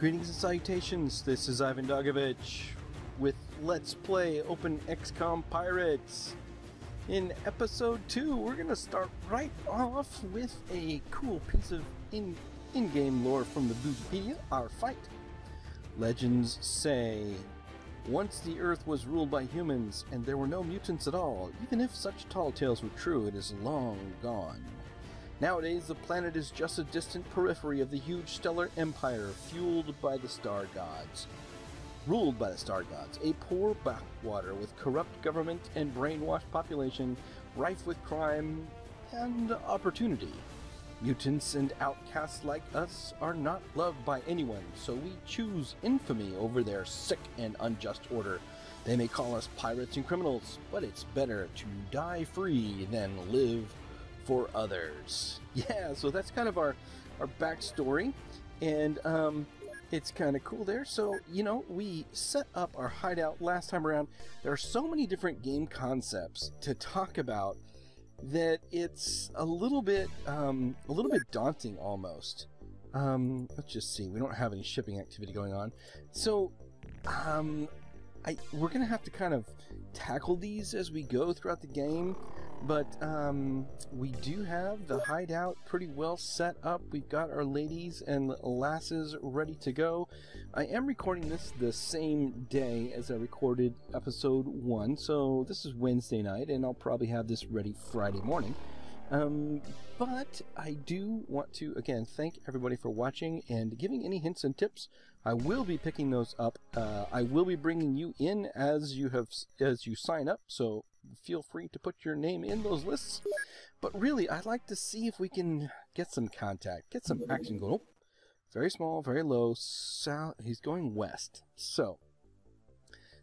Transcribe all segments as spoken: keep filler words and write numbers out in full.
Greetings and salutations, this is IvanDogovich with Let's Play Open XCOM Pirates. In episode two, we're going to start right off with a cool piece of in, in-game lore from the Bootypedia, our fight. Legends say, once the Earth was ruled by humans and there were no mutants at all. Even if such tall tales were true, it is long gone. Nowadays, the planet is just a distant periphery of the huge stellar empire fueled by the star gods. Ruled by the star gods, a poor backwater with corrupt government and brainwashed population, rife with crime and opportunity. Mutants and outcasts like us are not loved by anyone, so we choose infamy over their sick and unjust order. They may call us pirates and criminals, but it's better to die free than live for others. Yeah, so that's kind of our our backstory, and um, it's kind of cool there. So, you know, we set up our hideout last time around. There are so many different game concepts to talk about that it's a little bit um, a little bit daunting almost. Um, let's just see. We don't have any shipping activity going on, so um, I we're gonna have to kind of tackle these as we go throughout the game. But um, we do have the hideout pretty well set up. We've got our ladies and lasses ready to go. I am recording this the same day as I recorded episode one. So this is Wednesday night, and I'll probably have this ready Friday morning. Um, but I do want to, again, thank everybody for watching and giving any hints and tips. I will be picking those up. Uh, I will be bringing you in as you have, as you sign up. So feel free to put your name in those lists. But really, I'd like to see if we can get some contact, get some action going. Oh, very small, very low. South, he's going west. So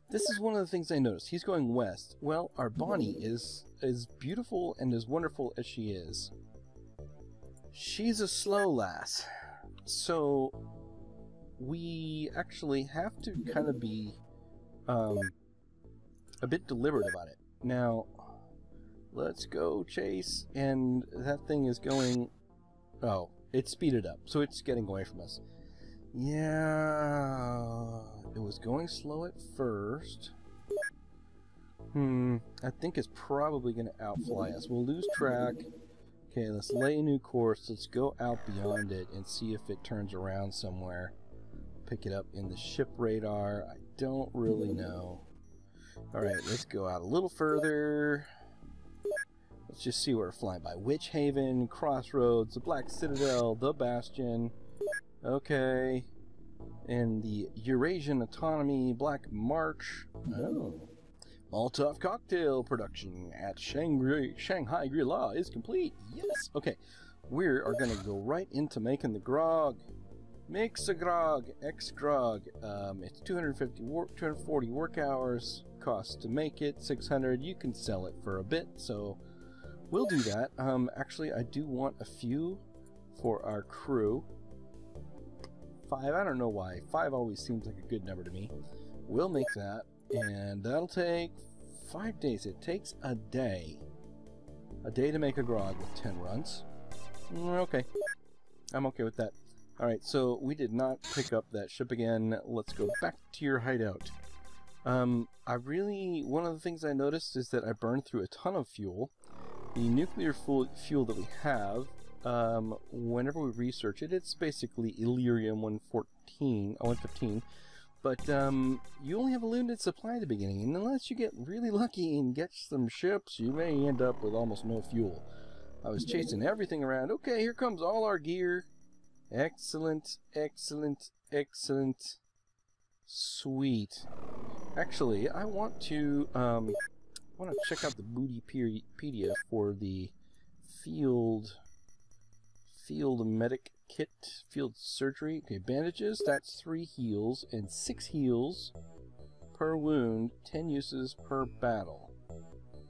this is one of the things I noticed. He's going west. Well, our Bonnie is as beautiful and as wonderful as she is. She's a slow lass. So we actually have to kind of be um, a bit deliberate about it. Now, let's go chase. And that thing is going... Oh, it's speeded up. So it's getting away from us. Yeah... It was going slow at first. Hmm, I think it's probably going to outfly us. We'll lose track. Okay, let's lay a new course. Let's go out beyond it and see if it turns around somewhere. Pick it up in the ship radar. I don't really know. Alright, let's go out a little further. Let's just see where we're flying by. Witch Haven, Crossroads, the Black Citadel, the Bastion. Okay. And the Eurasian Autonomy, Black March. Oh. Molotov cocktail production at Shangri Shanghai Grilla is complete. Yes. Okay. We are going to go right into making the grog. Makes a grog. X grog. Um, it's two hundred fifty, two hundred forty work hours. Costs to make it six hundred. You can sell it for a bit, so we'll do that. Um, actually, I do want a few for our crew. Five, I don't know why. Five always seems like a good number to me. We'll make that, and that'll take five days. It takes a day. A day to make a grog with ten runs. Okay. I'm okay with that. Alright, so we did not pick up that ship again. Let's go back to your hideout. Um, I really... One of the things I noticed is that I burned through a ton of fuel. The nuclear fuel, fuel that we have... Um, whenever we research it, it's basically Illyrium one fourteen, oh, one fifteen, but um, you only have a limited supply at the beginning, and unless you get really lucky and get some ships, you may end up with almost no fuel. I was chasing everything around. Okay, here comes all our gear. Excellent, excellent, excellent. Sweet. Actually, I want to, um, I want to check out the Bootypedia for the field... Field medic kit, field surgery. Okay, bandages. That's three heals and six heals per wound, ten uses per battle.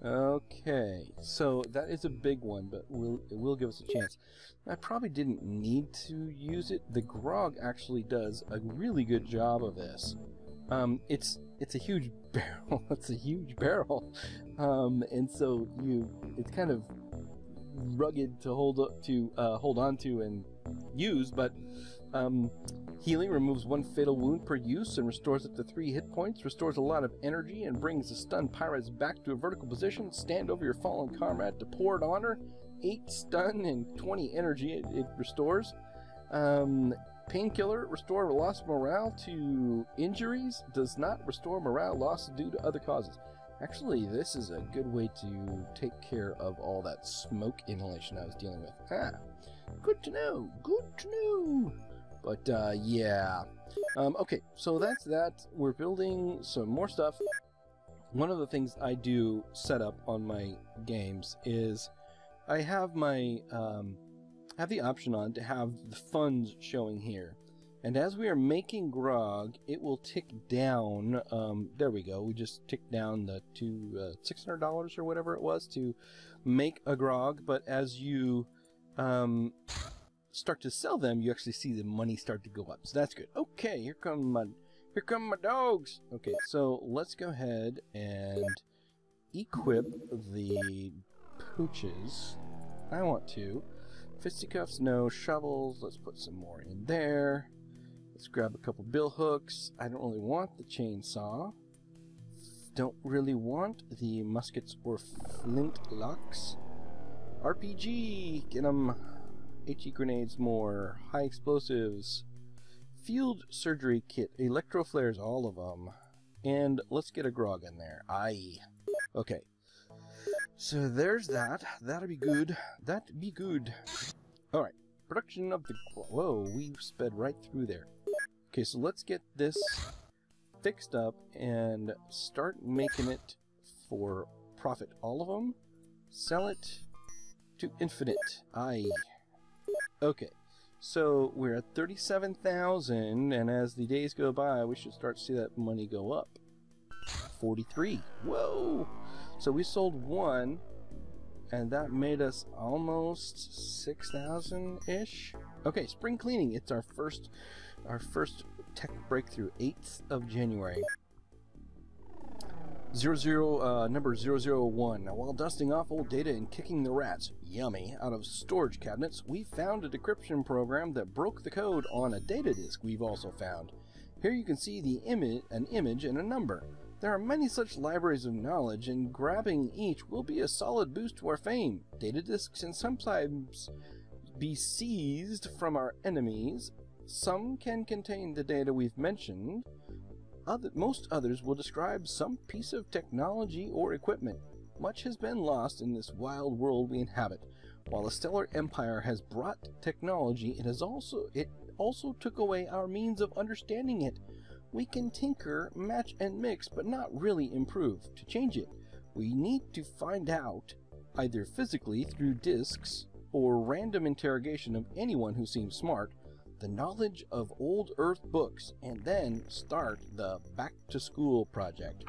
Okay, so that is a big one, but we'll, it will give us a chance. I probably didn't need to use it. The grog actually does a really good job of this. Um, it's it's a huge barrel. It's a huge barrel, um, and so you it's kind of rugged to hold up to uh, hold on to and use, but um, Healing removes one fatal wound per use and restores up to three hit points, restores a lot of energy, and brings the stunned pirates back to a vertical position. Stand over your fallen comrade to pour it on her. eight stun and twenty energy it, it restores. Um, Painkiller, restore lost morale to injuries, does not restore morale loss due to other causes. Actually, this is a good way to take care of all that smoke inhalation I was dealing with. Ah, good to know, good to know. But, uh, yeah. Um, okay, so that's that. We're building some more stuff. One of the things I do set up on my games is I have my, um... have the option on to have the funds showing here, and as we are making grog it will tick down. Um, there we go, we just ticked down the to uh, six hundred dollars or whatever it was to make a grog, but as you um, start to sell them you actually see the money start to go up, so that's good. Okay, here come my here come my dogs. Okay, so let's go ahead and equip the pooches. I want to fisticuffs, no. Shovels, let's put some more in there. Let's grab a couple bill hooks. I don't really want the chainsaw. Don't really want the muskets or flintlocks. R P G, get them. HE grenades, more. High explosives. Field surgery kit, electro flares, all of them. And let's get a grog in there. Aye. Okay. So there's that. That'll be good. That'd be good. Alright. Production of the... Whoa, we sped right through there. Okay, so let's get this fixed up and start making it for profit. All of them. Sell it to infinite. Aye. Okay. So we're at thirty-seven thousand, and as the days go by, we should start to see that money go up. forty-three. Whoa! So we sold one, and that made us almost six thousand-ish. Okay, spring cleaning. It's our first, our first tech breakthrough, eighth of January. Zero, zero, uh, number zero zero one. Now, while dusting off old data and kicking the rats, yummy, out of storage cabinets, we found a decryption program that broke the code on a data disk we've also found. Here you can see the image, an image and a number. There are many such libraries of knowledge, and grabbing each will be a solid boost to our fame. Data disks can sometimes be seized from our enemies. Some can contain the data we've mentioned. Other, most others will describe some piece of technology or equipment. Much has been lost in this wild world we inhabit. While a stellar empire has brought technology, it has also it also took away our means of understanding it. We can tinker, match, and mix, but not really improve. To change it, we need to find out, either physically through discs or random interrogation of anyone who seems smart, the knowledge of old Earth books, and then start the Back to School project.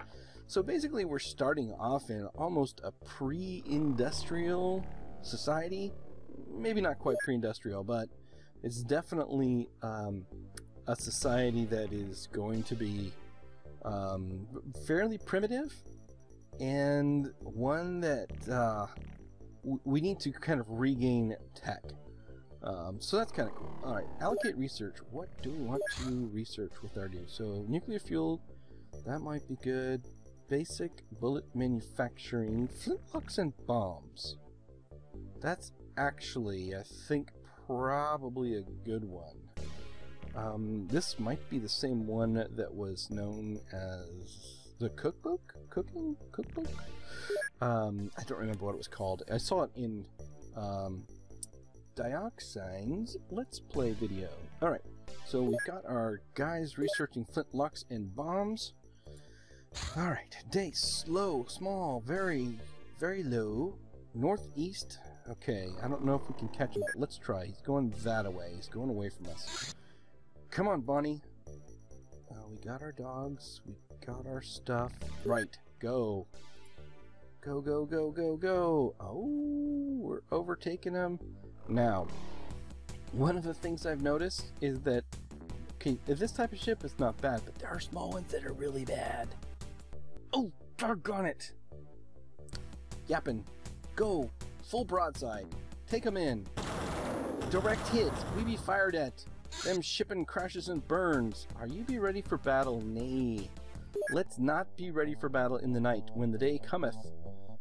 So basically we're starting off in almost a pre-industrial society. Maybe not quite pre-industrial, but it's definitely... Um, a society that is going to be um, fairly primitive, and one that uh, we need to kind of regain tech. Um, so that's kind of cool. All right, allocate research. What do we want to research with our dude? So nuclear fuel, that might be good. Basic bullet manufacturing, flintlocks and bombs. That's actually, I think, probably a good one. Um, this might be the same one that was known as the cookbook? Cooking? Cookbook? Um, I don't remember what it was called. I saw it in um, Dioxine's Let's Play video. Alright, so we've got our guys researching flintlocks and bombs. Alright, days, low, small, very, very low. Northeast. Okay, I don't know if we can catch him, but let's try. He's going that-a-way. He's going away from us. Come on, Bonnie. Uh, we got our dogs. We got our stuff. Right. Go. Go, go, go, go, go. Oh, we're overtaking them. Now, one of the things I've noticed is that, okay, this type of ship is not bad, but there are small ones that are really bad. Oh, doggone it. Yappin'. Go. Full broadside. Take them in. Direct hit. We be fired at. Them shipping crashes and burns. Are you be ready for battle? Nay. Let's not be ready for battle in the night, when the day cometh.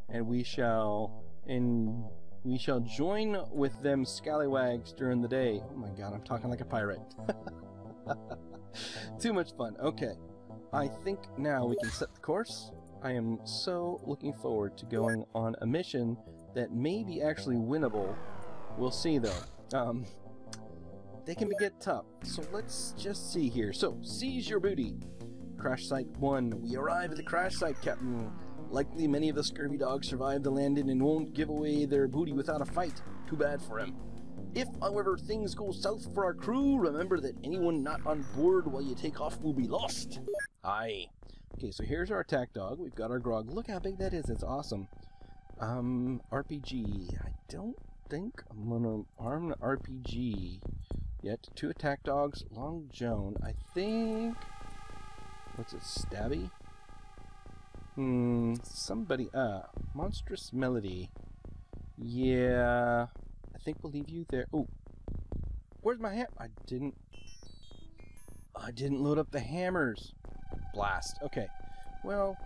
And we shall in we shall join with them scallywags during the day. Oh my god, I'm talking like a pirate. Too much fun. Okay. I think now we can set the course. I am so looking forward to going on a mission that may be actually winnable. We'll see though. Um, they can get tough, so let's just see here. So, seize your booty. Crash Site one. We arrive at the crash site, Captain. Likely many of the scurvy dogs survived the landing and won't give away their booty without a fight. Too bad for him. If, however, things go south for our crew, remember that anyone not on board while you take off will be lost. Aye. Okay, so here's our attack dog. We've got our grog. Look how big that is. It's awesome. Um, R P G. I don't think I'm gonna arm an R P G yet. Two attack dogs. Long Joan. I think... What's it? Stabby? Hmm, somebody... Uh, Monstrous Melody. Yeah... I think we'll leave you there. Oh, where's my hammer? I didn't... I didn't load up the hammers. Blast. Okay. Well...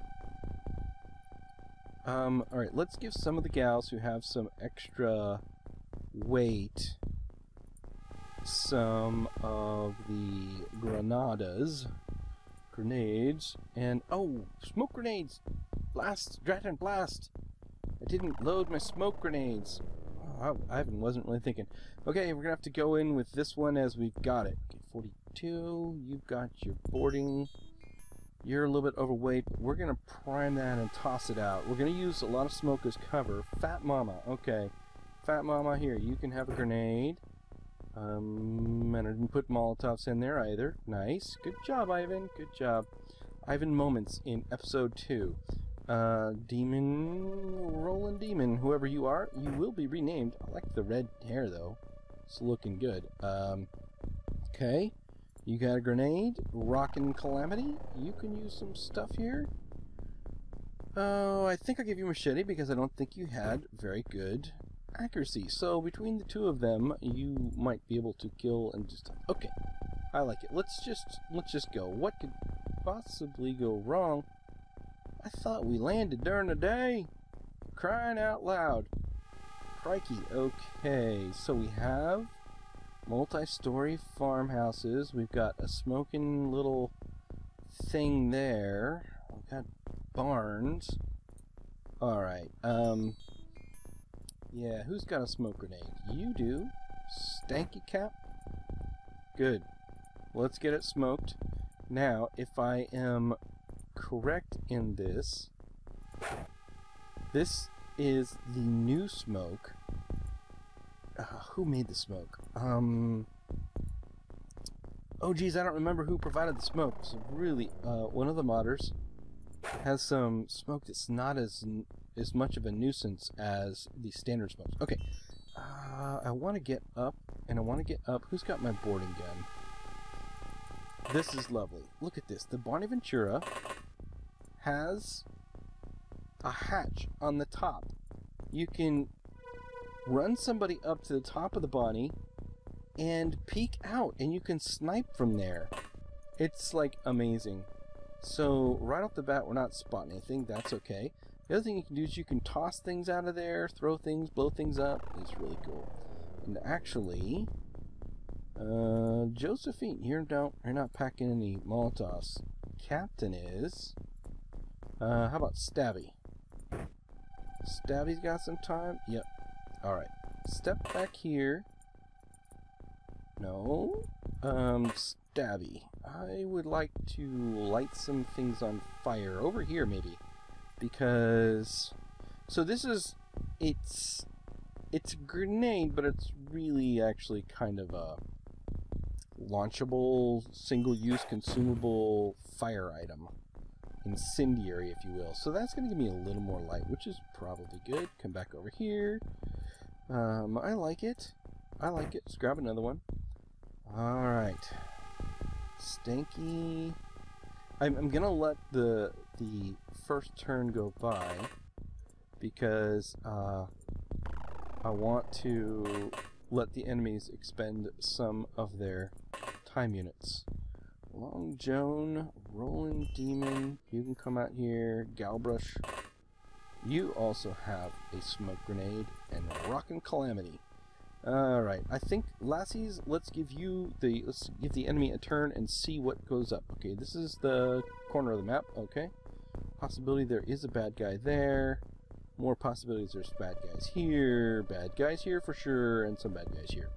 Um, alright, let's give some of the gals who have some extra weight some of the granadas. Grenades. And... Oh! Smoke grenades! Blast! Dragon blast! I didn't load my smoke grenades. I wasn't really thinking. Okay, we're gonna have to go in with this one as we've got it. Okay, forty-two, you've got your boarding. You're a little bit overweight, but we're gonna prime that and toss it out. We're gonna use a lot of smoke as cover. Fat Mama, okay. Fat Mama, here, you can have a grenade. Um, and I didn't put Molotovs in there either. Nice. Good job, Ivan. Good job. Ivan Moments in episode two. Uh, Demon, Roland Demon, whoever you are, you will be renamed. I like the red hair though, it's looking good. Um, okay, you got a grenade, Rockin' Calamity, you can use some stuff here. Oh, I think I'll give you machete because I don't think you had very good accuracy. So between the two of them, you might be able to kill and just, okay, I like it. Let's just, let's just go. What could possibly go wrong? I thought we landed during the day. Crying out loud. Crikey. Okay, so we have multi-story farmhouses. We've got a smoking little thing there. We've got barns. Alright, um... yeah, who's got a smoke grenade? You do. Stanky Cap. Good. Let's get it smoked. Now, if I am... correct in this. This is the new smoke. Uh, who made the smoke? Um. Oh geez, I don't remember who provided the smoke. So really, uh, one of the modders has some smoke that's not as as much of a nuisance as the standard smokes. Okay. Uh, I want to get up, and I want to get up. Who's got my boarding gun? This is lovely. Look at this. The Bonny-Ventura has a hatch on the top. You can run somebody up to the top of the Bonnie and peek out, and you can snipe from there. It's like amazing. So right off the bat, we're not spotting anything. That's okay. The other thing you can do is you can toss things out of there, throw things, blow things up. It's really cool. And actually, uh, Josephine, you're not, you're not packing any Molotovs. Captain is. Uh, how about Stabby? Stabby's got some time? Yep. Alright. Step back here. No. Um, Stabby. I would like to light some things on fire. Over here, maybe. Because... So this is... It's... It's a grenade, but it's really actually kind of a... launchable, single-use, consumable fire item. Incendiary, if you will. So that's going to give me a little more light, which is probably good. Come back over here. Um, I like it. I like it. Let's grab another one. Alright. Stanky. I'm, I'm going to let the the first turn go by because uh, I want to let the enemies expend some of their time units. Long Joan, Rolling Demon, you can come out here, Galbrush. You also have a smoke grenade and Rockin' Calamity. Alright, I think, lassies, let's give you the, let's give the enemy a turn and see what goes up. Okay, this is the corner of the map, okay. Possibility there is a bad guy there. More possibilities there's bad guys here, bad guys here for sure, and some bad guys here.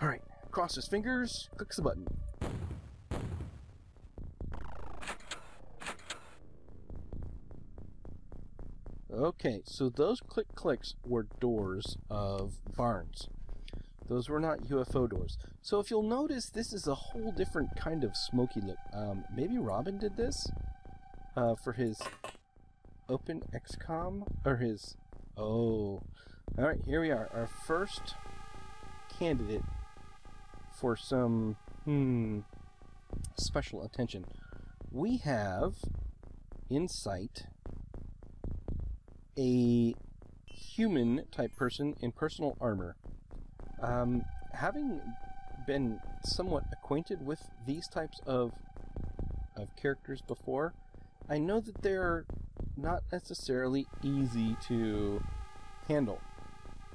Alright, cross his fingers, clicks the button. Okay, so those click clicks were doors of barns. Those were not U F O doors. So if you'll notice, this is a whole different kind of smoky look. Um, maybe Robin did this uh, for his Open XCOM, or his... Oh. Alright, here we are. Our first candidate for some, hmm, special attention. We have in sight a human type person in personal armor. Um, having been somewhat acquainted with these types of of characters before, I know that they're not necessarily easy to handle.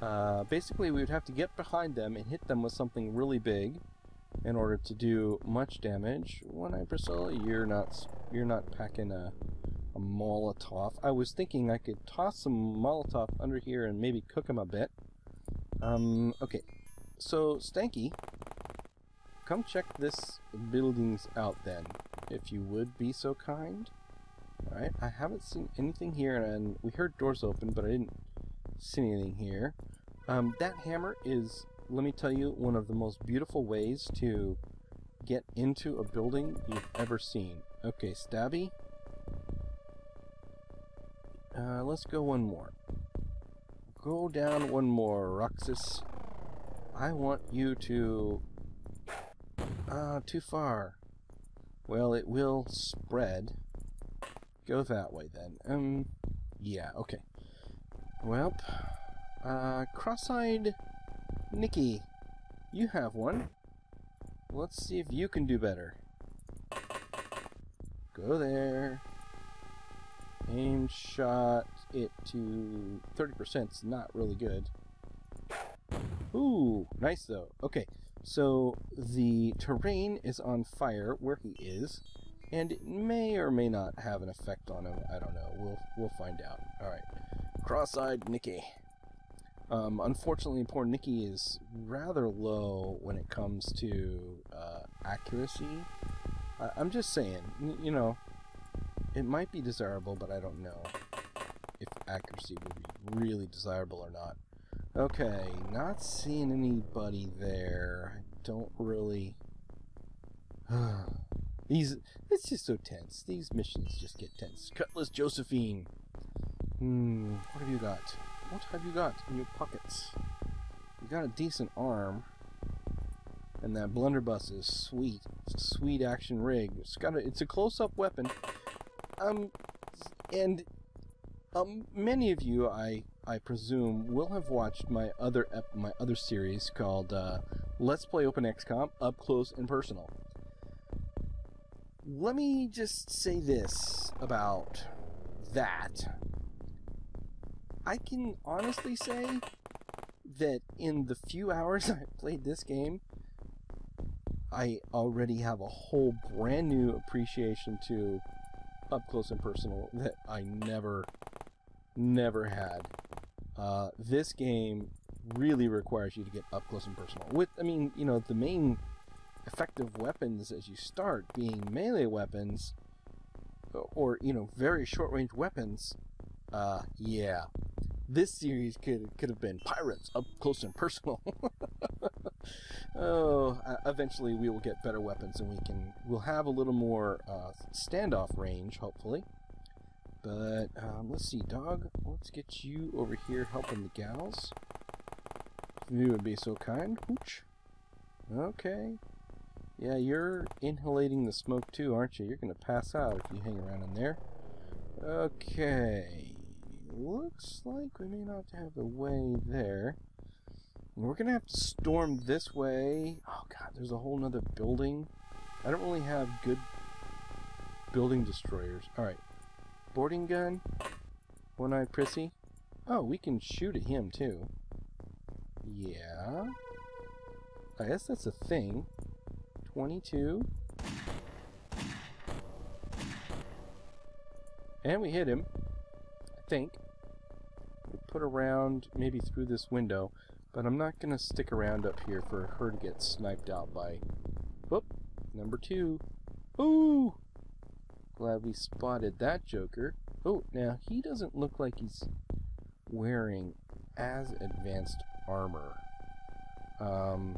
Uh, basically, we would have to get behind them and hit them with something really big in order to do much damage. One Eye Priscilla, you're not you're not packing a. A Molotov. I was thinking I could toss some Molotov under here and maybe cook him a bit. Um, okay, so Stanky, come check this buildings out then, if you would be so kind. Alright, I haven't seen anything here, and we heard doors open, but I didn't see anything here. Um, that hammer is, let me tell you, one of the most beautiful ways to get into a building you've ever seen. Okay, Stabby. Uh, let's go one more. Go down one more, Roxas. I want you to... Ah, uh, too far. Well, it will spread. Go that way, then. Um, yeah, okay. Well, uh, Cross-Eyed Nikki, you have one. Let's see if you can do better. Go there. Aim shot it to thirty percent is not really good. Ooh, nice though. Okay, so the terrain is on fire where he is, and it may or may not have an effect on him. I don't know. We'll we'll find out. All right, Cross-Eyed Nikki. Um, unfortunately, poor Nikki is rather low when it comes to uh, accuracy. Uh, I'm just saying, you know. It might be desirable, but I don't know if accuracy would be really desirable or not. Okay, not seeing anybody there. I don't really... These... It's just so tense. These missions just get tense. Cutlass Josephine! Hmm, what have you got? What have you got in your pockets? You got a decent arm. And that blunderbuss is sweet. It's a sweet action rig. It's got a... It's a close-up weapon. Um, and um, many of you, I I presume, will have watched my other ep my other series called uh, Let's Play Open XCOM Up Close and Personal. Let me just say this about that. I can honestly say that in the few hours I played this game, I already have a whole brand new appreciation to Up Close and Personal that I never, never had. Uh, this game really requires you to get up close and personal. With, I mean, you know, the main effective weapons as you start being melee weapons, or, you know, very short-range weapons, uh, yeah. This series could could have been Pirates, Up Close and Personal. Oh, uh, eventually we will get better weapons, and we can we'll have a little more uh, standoff range, hopefully. But um, let's see, dog. Let's get you over here helping the gals. If you would be so kind. Hooch. Okay. Yeah, you're inhalating the smoke too, aren't you? You're gonna pass out if you hang around in there. Okay. Looks like we may not have a way there. We're gonna have to storm this way. Oh god, there's a whole nother building. I don't really have good building destroyers. Alright. Boarding gun. One-eyed prissy. Oh, we can shoot at him too. Yeah. I guess that's a thing. twenty-two. And we hit him. I think. We'll put around maybe through this window. But I'm not going to stick around up here for her to get sniped out by... Whoop! Number two. Ooh! Glad we spotted that joker. Oh, now he doesn't look like he's wearing as advanced armor. Um...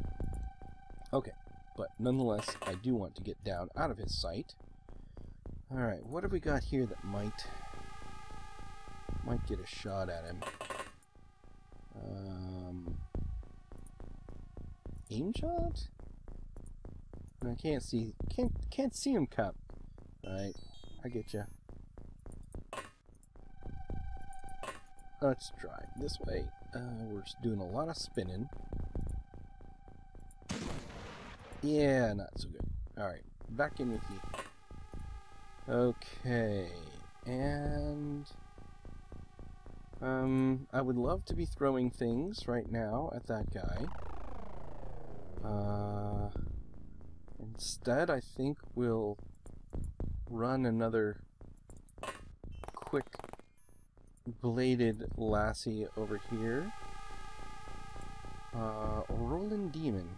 Okay. But nonetheless, I do want to get down out of his sight. Alright, what have we got here that might... might get a shot at him? Um... Aim shot? I can't see... Can't, can't see him, cop. Alright, I get ya. Let's try this way. Uh, we're doing a lot of spinning. Yeah, not so good. Alright, back in with you. Okay, and... Um, I would love to be throwing things right now at that guy. Uh, instead, I think we'll run another quick bladed lassie over here. Uh, rolling demon.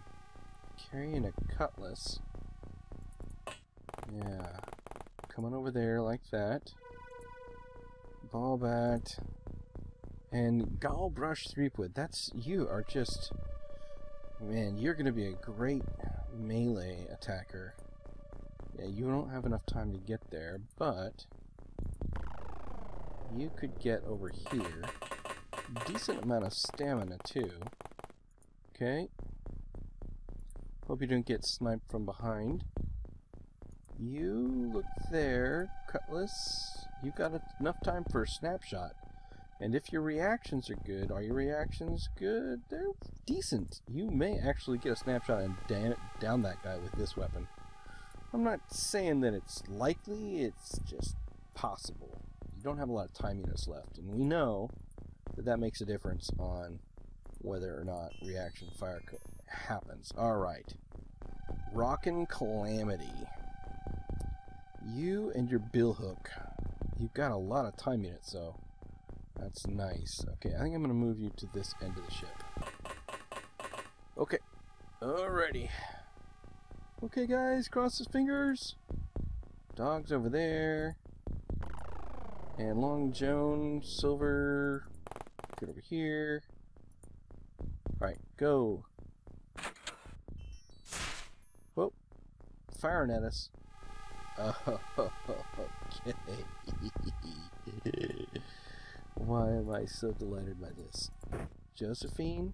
Carrying a cutlass. Yeah. Come on over there like that. Ball bat. And Galbrush Threepwood, that's, you are just, man, you're going to be a great melee attacker. Yeah, you don't have enough time to get there, but you could get over here. Decent amount of stamina, too. Okay. Hope you don't get sniped from behind. You look there, Cutlass. You've got enough time for a snapshot. And if your reactions are good, are your reactions good? They're decent. You may actually get a snapshot and damn, down that guy with this weapon. I'm not saying that it's likely, it's just possible. You don't have a lot of time units left, and we know that that makes a difference on whether or not reaction fire happens. Alright. Rockin' Calamity. You and your billhook. You've got a lot of time units, so... That's nice. Okay, I think I'm going to move you to this end of the ship. Okay. Alrighty. Okay, guys, cross his fingers. Dog's over there. And Long Joan, Silver, get over here. Alright, go. Whoa. Firing at us. Okay. Why am I so delighted by this? Josephine,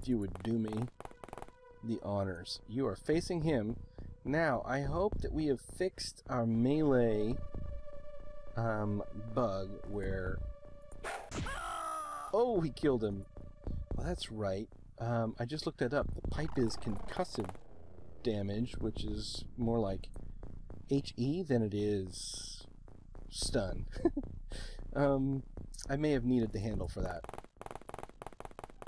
if you would do me the honors. You are facing him. Now, I hope that we have fixed our melee um, bug where... Oh, he killed him. Well, that's right. Um, I just looked that up. The pipe is concussive damage, which is more like H E than it is stun. Um, I may have needed the handle for that.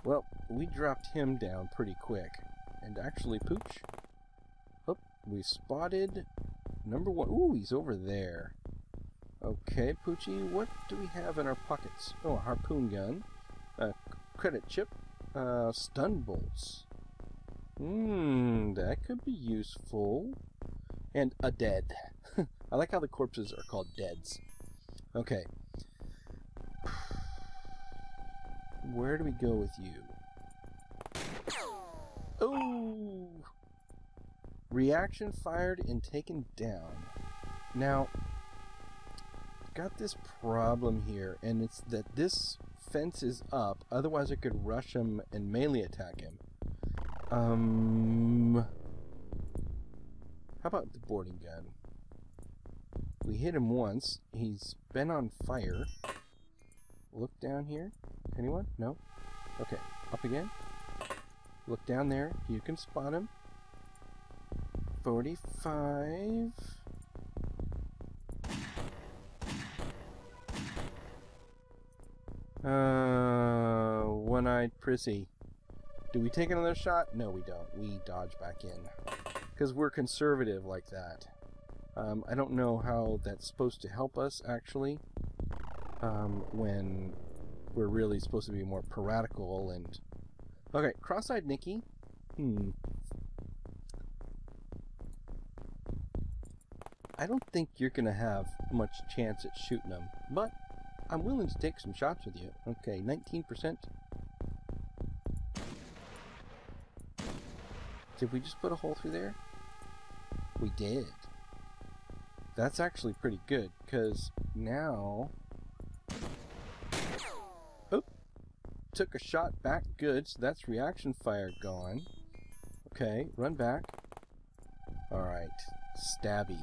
Well, we dropped him down pretty quick. And actually, Pooch. Oh, we spotted number one. Ooh, he's over there. Okay, Poochie, what do we have in our pockets? Oh, a harpoon gun. A credit chip. Uh, stun bolts. Hmm, that could be useful. And a dead. I like how the corpses are called deads. Okay. Where do we go with you? Oh! Reaction fired and taken down. Now, got this problem here, and it's that this fence is up, otherwise I could rush him and melee attack him. Um... How about the boarding gun? We hit him once. He's been on fire. Look down here. Anyone? No? Okay, up again. Look down there. You can spot him. forty-five. Uh, one-eyed prissy. Do we take another shot? No, we don't. We dodge back in. Because we're conservative like that. Um, I don't know how that's supposed to help us, actually. Um, when we're really supposed to be more piratical and... Okay, cross-eyed Nikki. Hmm. I don't think you're going to have much chance at shooting them, but I'm willing to take some shots with you. Okay, nineteen percent. Did we just put a hole through there? We did. That's actually pretty good, because now... Oop! Took a shot back good, so that's reaction fire gone. Okay, run back. Alright, stabby.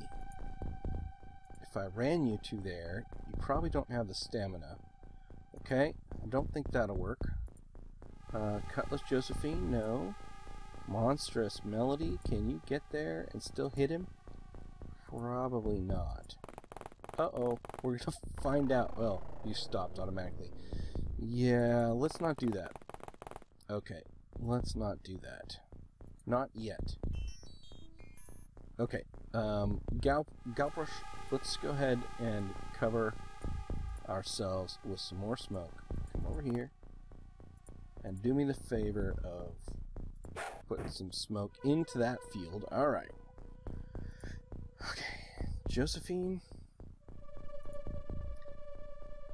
If I ran you to there, you probably don't have the stamina. Okay, I don't think that'll work. Uh, Cutlass Josephine, no. Monstrous Melody, can you get there and still hit him? Probably not. Uh-oh, we're gonna find out. Well, you stopped automatically. Yeah, let's not do that. Okay, let's not do that. Not yet. Okay, um, Gal Galprosh, let's go ahead and cover ourselves with some more smoke. Come over here and do me the favor of putting some smoke into that field. Alright. Okay, Josephine.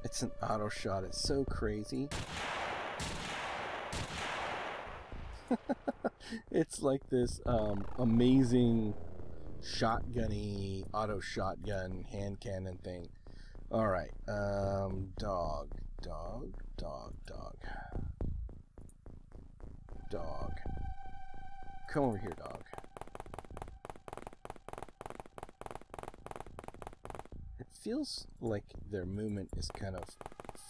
It's an auto shot, it's so crazy. It's like this um, amazing shotgunny auto shotgun hand cannon thing. Alright, um, dog, dog, dog, dog, dog. Come over here, dog. It feels like their movement is kind of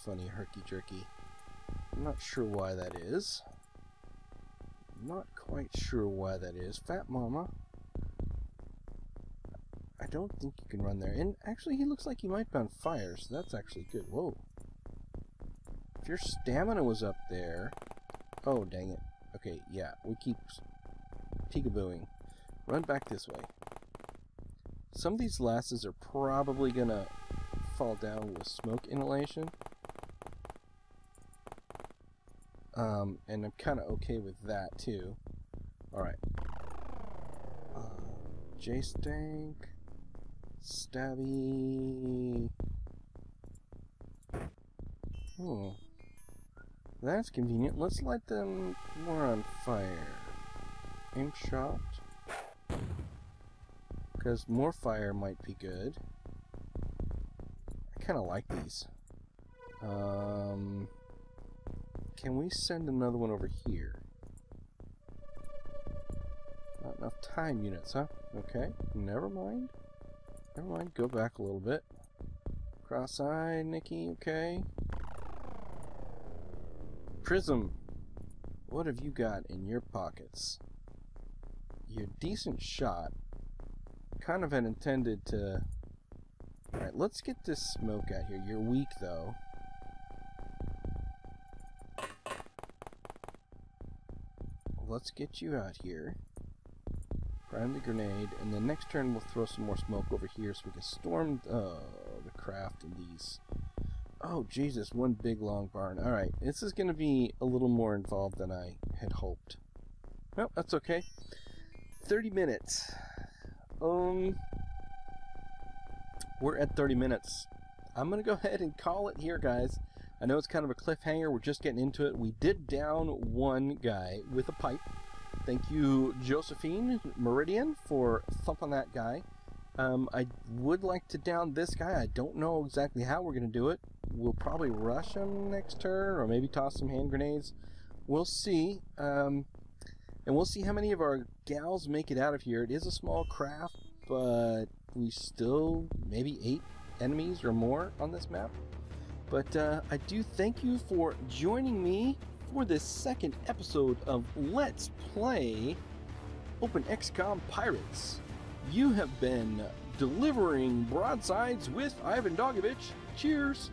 funny, herky-jerky. I'm not sure why that is. Not quite sure why that is. Fat Mama. I don't think you can run there. And actually, he looks like he might be on fire, so that's actually good. Whoa. If your stamina was up there... Oh, dang it. Okay, yeah, we keep peekabooing. Run back this way. Some of these lasses are probably going to fall down with smoke inhalation. Um, and I'm kind of okay with that, too. Alright. Uh, J-Stank... Stabby. Oh, that's convenient. Let's light them more on fire. Aim shot. Because more fire might be good. I kind of like these. Um, can we send another one over here? Not enough time units, huh? Okay, never mind. Never mind, go back a little bit. Cross-eyed, Nikki, okay. Prism! What have you got in your pockets? You're a decent shot. Kind of had intended to... Alright, let's get this smoke out here. You're weak, though. Let's get you out here. Prime the grenade, and then next turn we'll throw some more smoke over here so we can storm oh, the craft and these. Oh, Jesus, one big long barn. Alright, this is going to be a little more involved than I had hoped. Well, that's okay. thirty minutes. Um, we're at thirty minutes. I'm going to go ahead and call it here, guys. I know it's kind of a cliffhanger. We're just getting into it. We did down one guy with a pipe. Thank you, Josephine Meridian, for thumping that guy. Um, I would like to down this guy. I don't know exactly how we're going to do it. We'll probably rush him next turn, or maybe toss some hand grenades. We'll see. Um, and we'll see how many of our gals make it out of here. It is a small craft, but we still maybe eight enemies or more on this map. But uh, I do thank you for joining me for this second episode of Let's Play Open XCOM Pirates. You have been delivering broadsides with IvanDogovich. Cheers!